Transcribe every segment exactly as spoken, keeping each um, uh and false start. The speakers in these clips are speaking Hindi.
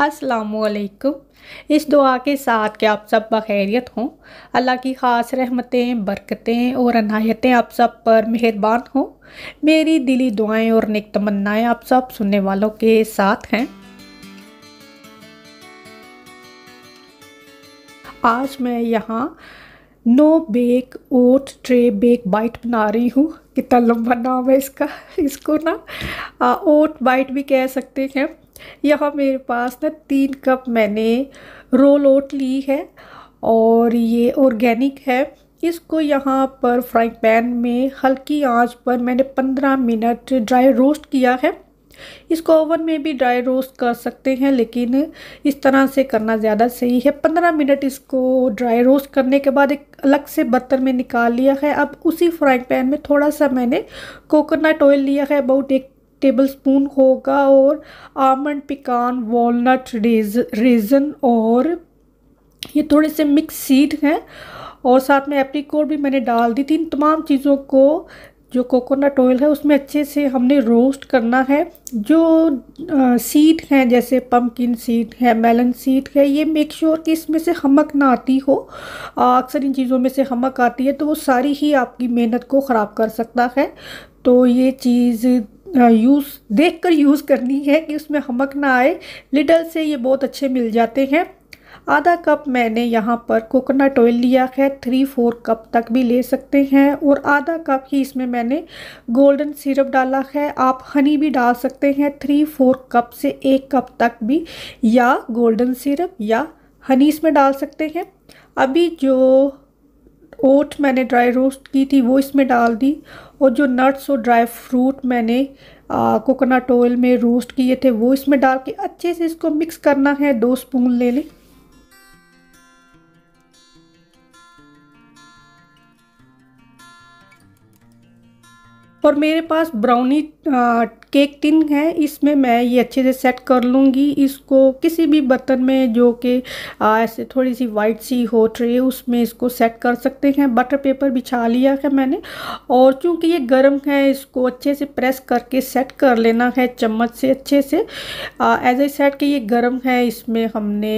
अस्सलामुअलैकुम। इस दुआ के साथ कि आप सब बखैरियत हों, अल्लाह की ख़ास रहमतें, बरकतें और अनायतें आप सब पर मेहरबान हों। मेरी दिली दुआएं और नेक तमन्नाएं आप सब सुनने वालों के साथ हैं। आज मैं यहाँ no bake oat tray bake bite बना रही हूँ। कितना लंबा नाम है इसका। इसको ना ओट बाइट भी कह सकते हैं। यहाँ मेरे पास ना तीन कप मैंने रोल ओट ली है और ये ऑर्गेनिक है। इसको यहाँ पर फ्राइंग पैन में हल्की आंच पर मैंने पंद्रह मिनट ड्राई रोस्ट किया है। इसको ओवन में भी ड्राई रोस्ट कर सकते हैं, लेकिन इस तरह से करना ज़्यादा सही है। पंद्रह मिनट इसको ड्राई रोस्ट करने के बाद एक अलग से बर्तन में निकाल लिया है। अब उसी फ्राइंग पैन में थोड़ा सा मैंने कोकोनट ऑयल लिया है, अबाउट एक टेबल स्पून होगा, और आमंड, पिकान, वॉलनट, रेज़न और ये थोड़े से मिक्स सीड हैं, और साथ में एप्रीकोट भी मैंने डाल दी थी। इन तमाम चीज़ों को जो कोकोनट ऑयल है उसमें अच्छे से हमने रोस्ट करना है। जो सीड हैं जैसे पम्पकिन सीड है, मेलन सीड है, ये मेक श्योर कि इसमें से हमक ना आती हो। अक्सर इन चीज़ों में से हमक आती है तो वो सारी ही आपकी मेहनत को ख़राब कर सकता है। तो ये चीज़ यूज़ देख कर यूज़ करनी है कि उसमें हमक ना आए। लिडल से ये बहुत अच्छे मिल जाते हैं। आधा कप मैंने यहाँ पर कोकोनट ऑयल लिया है, थ्री फोर कप तक भी ले सकते हैं, और आधा कप ही इसमें मैंने गोल्डन सिरप डाला है। आप हनी भी डाल सकते हैं। थ्री फोर कप से एक कप तक भी या गोल्डन सिरप या हनी इसमें डाल सकते हैं। अभी जो ओट मैंने ड्राई रोस्ट की थी वो इसमें डाल दी, और जो नट्स और ड्राई फ्रूट मैंने कोकोनट ऑयल में रोस्ट किए थे वो इसमें डाल के अच्छे से इसको मिक्स करना है। दो स्पून ले लें। और मेरे पास ब्राउनी केक टिन है, इसमें मैं ये अच्छे से सेट कर लूँगी। इसको किसी भी बर्तन में जो कि ऐसे थोड़ी सी वाइट सी हो ट्रे, उसमें इसको सेट कर सकते हैं। बटर पेपर बिछा लिया है मैंने, और चूँकि ये गर्म है इसको अच्छे से प्रेस करके सेट कर लेना है चम्मच से अच्छे से। एज ए सेट कि ये गर्म है, इसमें हमने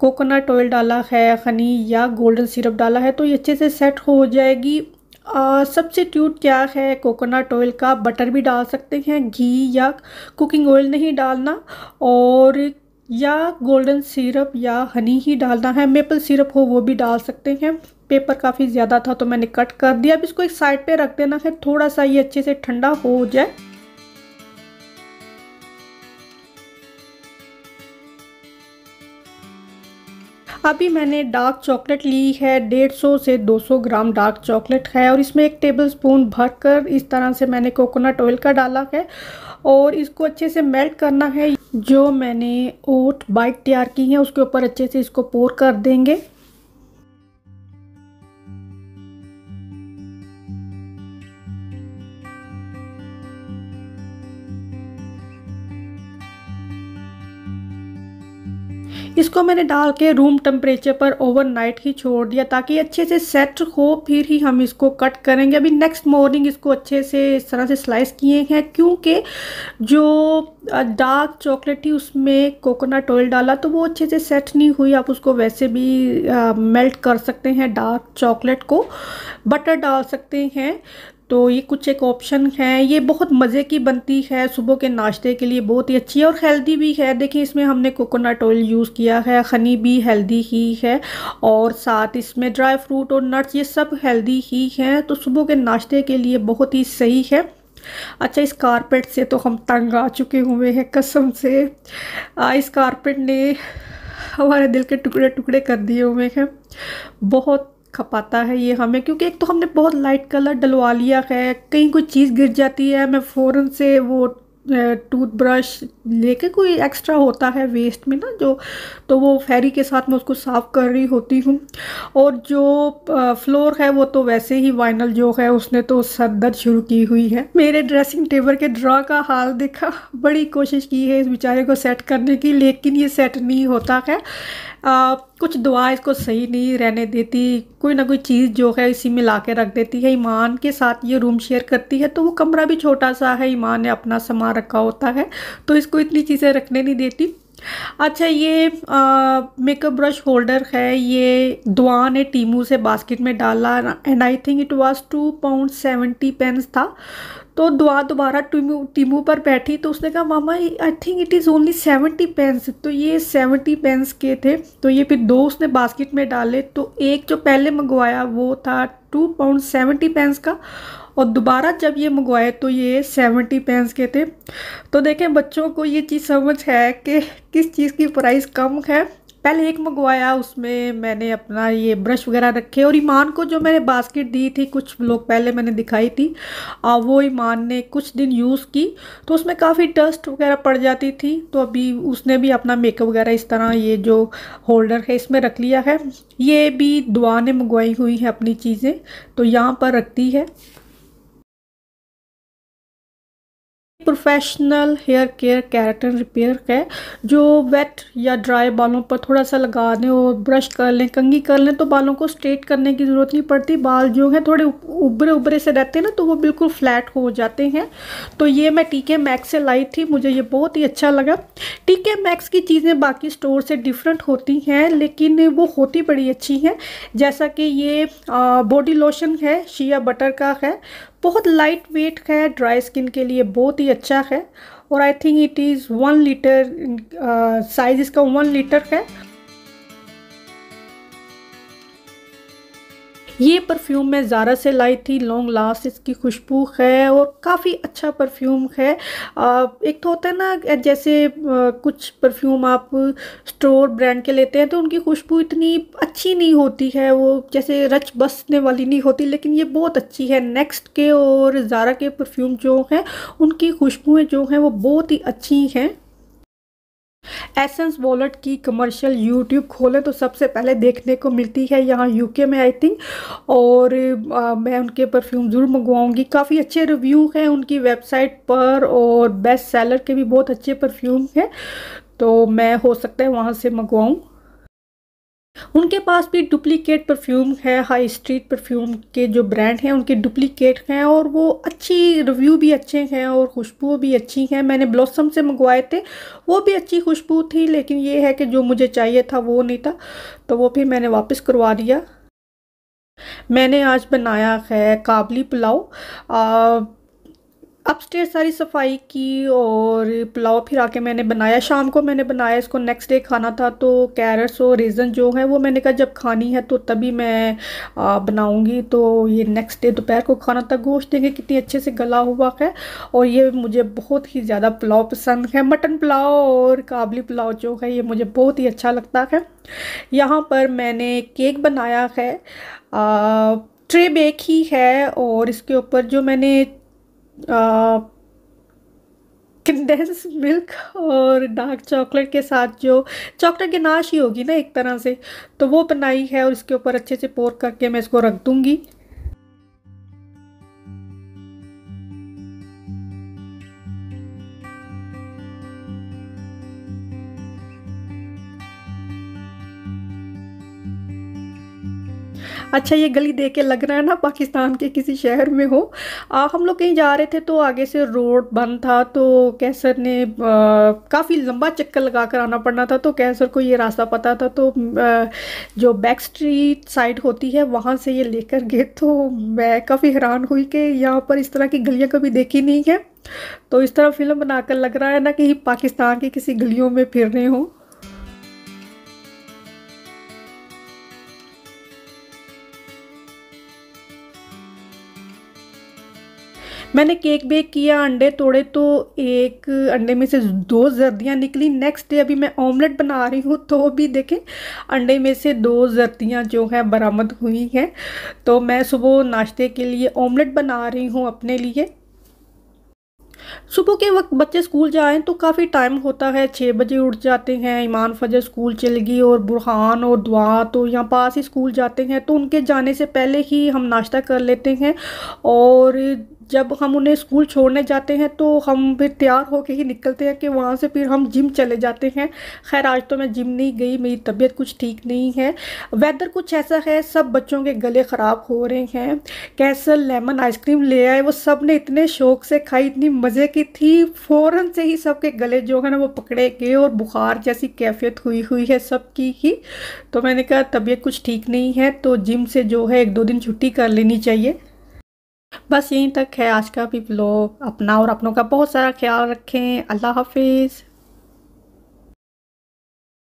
कोकोनट ऑयल डाला है, हनी या गोल्डन सिरप डाला है, तो ये अच्छे से सेट हो जाएगी। सब्स्टिट्यूट uh, क्या है कोकोनट ऑयल का, बटर भी डाल सकते हैं, घी या कुकिंग ऑयल नहीं डालना, और या गोल्डन सिरप या हनी ही डालना है। मेपल सिरप हो वो भी डाल सकते हैं। पेपर काफ़ी ज़्यादा था तो मैंने कट कर दिया। अब इसको एक साइड पे रख देना है, थोड़ा सा ये अच्छे से ठंडा हो जाए। अभी मैंने डार्क चॉकलेट ली है, डेढ़ सौ से दो सौ ग्राम डार्क चॉकलेट है, और इसमें एक टेबल स्पून भर कर इस तरह से मैंने कोकोनट ऑयल का डाला है, और इसको अच्छे से मेल्ट करना है। जो मैंने ओट बाइट तैयार की है उसके ऊपर अच्छे से इसको पोर कर देंगे। इसको मैंने डाल के रूम टेम्परेचर पर ओवरनाइट ही छोड़ दिया ताकि अच्छे से सेट हो, फिर ही हम इसको कट करेंगे। अभी नेक्स्ट मॉर्निंग इसको अच्छे से इस तरह से स्लाइस किए हैं, क्योंकि जो डार्क चॉकलेट थी उसमें कोकोनट ऑयल डाला तो वो अच्छे से सेट नहीं हुई। आप उसको वैसे भी आ, मेल्ट कर सकते हैं डार्क चॉकलेट को, बटर डाल सकते हैं। तो ये कुछ एक ऑप्शन है। ये बहुत मज़े की बनती है, सुबह के नाश्ते के लिए बहुत ही अच्छी है और हेल्दी भी है। देखिए इसमें हमने कोकोनट ऑयल यूज़ किया है, हनी भी हेल्दी ही है, और साथ इसमें ड्राई फ्रूट और नट्स ये सब हेल्दी ही हैं, तो सुबह के नाश्ते के लिए बहुत ही सही है। अच्छा, इस कारपेट से तो हम तंग आ चुके हुए हैं कसम से। इस कारपेट ने हमारे दिल के टुकड़े टुकड़े कर दिए हुए हैं। बहुत खपाता है ये हमें, क्योंकि एक तो हमने बहुत लाइट कलर डलवा लिया है, कहीं कोई चीज़ गिर जाती है मैं फ़ौरन से वो टूथब्रश लेके, कोई एक्स्ट्रा होता है वेस्ट में ना जो, तो वो फैरी के साथ मैं उसको साफ़ कर रही होती हूँ। और जो फ्लोर है वो तो वैसे ही वाइनल जो है उसने तो सर दर्द शुरू की हुई है। मेरे ड्रेसिंग टेबल के ड्रा का हाल देखा, बड़ी कोशिश की है इस बेचारे को सेट करने की, लेकिन ये सेट नहीं होता है। आ, कुछ दुआ इसको सही नहीं रहने देती, कोई ना कोई चीज़ जो है इसी में ला के रख देती है। ईमान के साथ ये रूम शेयर करती है, तो वो कमरा भी छोटा सा है, ईमान ने अपना सामान रखा होता है, तो इसको इतनी चीज़ें रखने नहीं देती। अच्छा ये मेकअप ब्रश होल्डर है, ये दुआ ने टीमू से बास्केट में डाला and I think it was two pound seventy pence था। तो दुआ दोबारा टीमू टीमू पर बैठी तो उसने कहा मामा I think it is only seventy pence. तो ये सेवेंटी पेंस के थे, तो ये फिर दो उसने बास्केट में डाले। तो एक जो पहले मंगवाया वो था टू पाउंड सेवेंटी पेंस का और दोबारा जब ये मंगवाए तो ये सेवेंटी पेंस के थे। तो देखें बच्चों को ये चीज़ समझ है कि किस चीज़ की प्राइस कम है। पहले एक मंगवाया उसमें मैंने अपना ये ब्रश वगैरह रखे और ईमान को जो मैंने बास्केट दी थी कुछ लोग पहले मैंने दिखाई थी और वो ईमान ने कुछ दिन यूज़ की तो उसमें काफ़ी डस्ट वगैरह पड़ जाती थी। तो अभी उसने भी अपना मेकअप वगैरह इस तरह ये जो होल्डर है इसमें रख लिया है। ये भी दुआ ने मंगवाई हुई है अपनी चीज़ें तो यहाँ पर रखती है। Professional hair care carat and repair है, जो वेट या ड्राई बालों पर थोड़ा सा लगा दें और ब्रश कर लें, कंघी कर लें तो बालों को स्ट्रेट करने की ज़रूरत नहीं पड़ती। बाल जो हैं थोड़े उभरे उभरे से रहते हैं ना तो वो बिल्कुल फ्लैट हो जाते हैं। तो ये मैं टीके मैक्स से लाई थी, मुझे ये बहुत ही अच्छा लगा। टीके मैक्स की चीज़ें बाकी स्टोर से डिफरेंट होती हैं लेकिन वो होती बड़ी अच्छी हैं। जैसा कि ये बॉडी लोशन है, शिया बटर का है, बहुत लाइट वेट है, ड्राई स्किन के लिए बहुत ही अच्छा है। और I think it is one litre size इसका वन लीटर है। ये परफ्यूम मैं ज़ारा से लाई थी, लॉन्ग लास्ट इसकी खुशबू है और काफ़ी अच्छा परफ्यूम है। आ, एक तो होता है ना जैसे आ, कुछ परफ्यूम आप स्टोर ब्रांड के लेते हैं तो उनकी खुशबू इतनी अच्छी नहीं होती है, वो जैसे रच बसने वाली नहीं होती, लेकिन ये बहुत अच्छी है। नेक्स्ट के और ज़ारा के परफ्यूम जो हैं उनकी खुशबुएँ जो हैं वो बहुत ही अच्छी हैं। एसेंस वॉलेट की कमर्शियल यूट्यूब खोलें तो सबसे पहले देखने को मिलती है यहाँ यूके में आई थिंक। और आ, मैं उनके परफ्यूम ज़रूर मंगवाऊंगी, काफ़ी अच्छे रिव्यू हैं उनकी वेबसाइट पर और बेस्ट सेलर के भी बहुत अच्छे परफ्यूम हैं तो मैं हो सकता है वहाँ से मंगवाऊं। उनके पास भी डुप्लीकेट परफ्यूम है, हाई स्ट्रीट परफ्यूम के जो ब्रांड हैं उनके डुप्लीकेट हैं और वो अच्छी रिव्यू भी अच्छे हैं और खुशबू भी अच्छी हैं। मैंने ब्लॉसम से मंगवाए थे, वो भी अच्छी खुशबू थी लेकिन ये है कि जो मुझे चाहिए था वो नहीं था तो वो भी मैंने वापस करवा दिया। मैंने आज बनाया है काबुली पुलाव। आ, अपस्टेयर सारी सफाई की और पुलाव फिर आके मैंने बनाया, शाम को मैंने बनाया इसको, नेक्स्ट डे खाना था। तो कैरेट्स और रेज़न जो है वो मैंने कहा जब खानी है तो तभी मैं बनाऊंगी। तो ये नेक्स्ट डे दोपहर को खाना था। गोश्त देंगे कितनी अच्छे से गला हुआ है और ये मुझे बहुत ही ज़्यादा पुलाव पसंद है, मटन पुलाव और काबुली पुलाव जो है ये मुझे बहुत ही अच्छा लगता है। यहाँ पर मैंने केक बनाया है, ट्रे बेक ही है और इसके ऊपर जो मैंने कंडेंस मिल्क और डार्क चॉकलेट के साथ जो चॉकलेट गनाश ही होगी ना एक तरह से तो वो बनाई है और इसके ऊपर अच्छे से पोर करके मैं इसको रख दूंगी। अच्छा ये गली देख के लग रहा है ना पाकिस्तान के किसी शहर में हो। आ, हम लोग कहीं जा रहे थे तो आगे से रोड बंद था तो कैसर ने काफ़ी लंबा चक्कर लगा कर आना पड़ना था। तो कैसर को ये रास्ता पता था तो आ, जो बैक स्ट्रीट साइड होती है वहाँ से ये लेकर गए। तो मैं काफ़ी हैरान हुई कि यहाँ पर इस तरह की गलियाँ कभी देखी नहीं है। तो इस तरह फिल्म बनाकर लग रहा है ना कि पाकिस्तान की किसी गलियों में फिर रहे हों। मैंने केक बेक किया, अंडे तोड़े तो एक अंडे में से दो जर्दियाँ निकली। नेक्स्ट डे अभी मैं ऑमलेट बना रही हूँ तो भी देखें अंडे में से दो जर्दियाँ जो हैं बरामद हुई हैं। तो मैं सुबह नाश्ते के लिए ऑमलेट बना रही हूँ अपने लिए। सुबह के वक्त बच्चे स्कूल जाएं तो काफ़ी टाइम होता है, छः बजे उठ जाते हैं। ईमान फजर स्कूल चली गई और बुरहान और दुआ तो यहाँ पास ही स्कूल जाते हैं तो उनके जाने से पहले ही हम नाश्ता कर लेते हैं। और जब हम उन्हें स्कूल छोड़ने जाते हैं तो हम फिर तैयार होके ही निकलते हैं कि वहाँ से फिर हम जिम चले जाते हैं। खैर आज तो मैं जिम नहीं गई, मेरी तबीयत कुछ ठीक नहीं है, वेदर कुछ ऐसा है, सब बच्चों के गले ख़राब हो रहे हैं। कैसल लेमन आइसक्रीम ले आए, वो सब ने इतने शौक़ से खाई, इतनी मज़े की थी, फ़ौरन से ही सबके गले जो है ना वो पकड़े गए और बुखार जैसी कैफियत हुई हुई है सबकी ही। तो मैंने कहा तबीयत कुछ ठीक नहीं है तो जिम से जो है एक दो दिन छुट्टी कर लेनी चाहिए। बस यहीं तक है आज का भी व्लॉग। अपना और अपनों का बहुत सारा ख्याल रखें। अल्लाह हाफिज़।